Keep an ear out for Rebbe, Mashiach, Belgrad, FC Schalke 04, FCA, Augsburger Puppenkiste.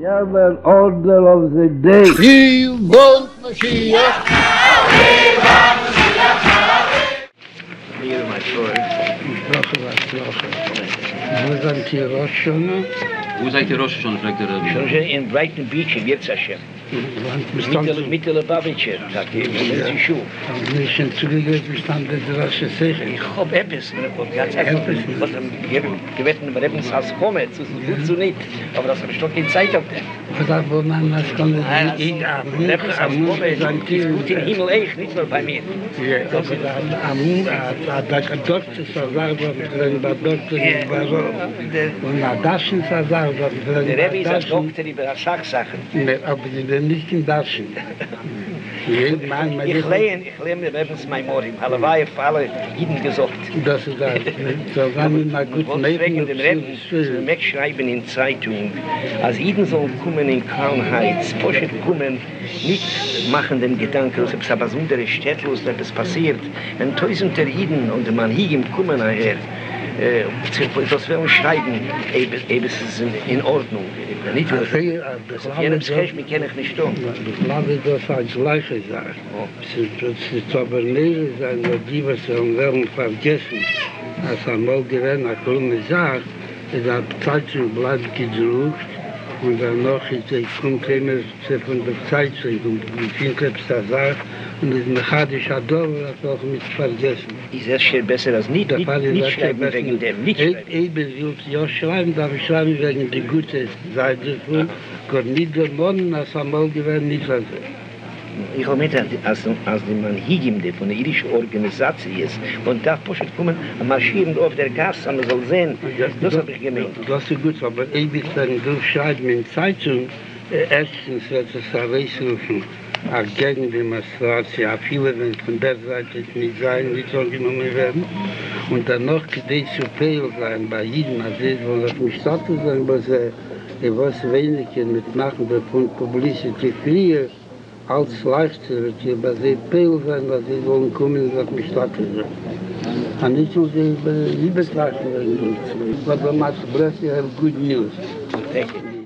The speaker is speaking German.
German order of the day. He wants Mashiach. He wants Mashiach. Here, my friend. Wo seid ihr Rosh schon, fragt der Rebbe? In Brighton Beach, im Jebsashem. Mittelababitscher, sagt er, das ist die Schuhe. Ich habe zugegeben, ich stand der Rosh sicher. Ich habe etwas, ganz einfach. Ich habe gewettet, wenn wir eben ins Haus kommen, das ist gut so nicht. Aber das habe ich doch keine Zeit auf dem. Nein, das ist gut im Himmel, echt, nicht nur bei mir. Der Rebbe ist ein Doktor über Aschak-Sachen. Nein, aber die sind nicht in Daschen. Ich lehne mir Rebens Maimorim. Halawai auf alle Jeden gesorgt. Das ist das. Zusammen mit einer guten Leben. Und wegen dem Rebens müssen wir wegschreiben in Zeitung. Als Jeden sollen kommen in Kalmheits, Poschen kommen, nicht machen den Gedanken, ob es aber so unter der Stadt los, dass das passiert. Wenn tausend der Jeden und der Mann hier im Kommen nachher, das werden wir schreiben, eben es ist in Ordnung. Nicht nur das auf jenem Schreck, mich kenne ich nicht um. Ich glaube, das als Leiche sagt. Es ist aber nicht, dass die, was wir werden vergessen, als einmal gewähnt, als Krone sagt, ist ein Zeitungsblatt gedruckt und danach ist der Grundkrämer von der Zeitung und die Finkrebster sagt, und es mechad ist ein Dorf, das auch mit vergessen. Ist das schon besser als nicht? Nicht schreiben wegen dem, nicht schreiben. Eben, ja schreiben, darf ich schreiben wegen der guten Seite von, gar nicht der Mann, als einmal gewähnt, nicht vergessen. Ich habe mit, als man Higimde von der irischen Organisation ist, und da Poschett kommen, marschieren auf der Gasse, man soll sehen, das habe ich gemeint. Das ist gut, aber ewig dann durchschreiben in Zeitung, erstens wird es herausrufen, gegen die Demonstration, viele werden von der Seite nicht sein, nicht angenommen werden, und danach die Superior sein, bei jedem, als sie wollen auf dem Status sein, was weniger mitmachen, von Publicity früher, als leichter wird hier bei den Peel sein, dass sie wollen kommen und auf mich starten werden. Und nicht nur die Liebesleichen werden. Aber man hat Good News. Danke.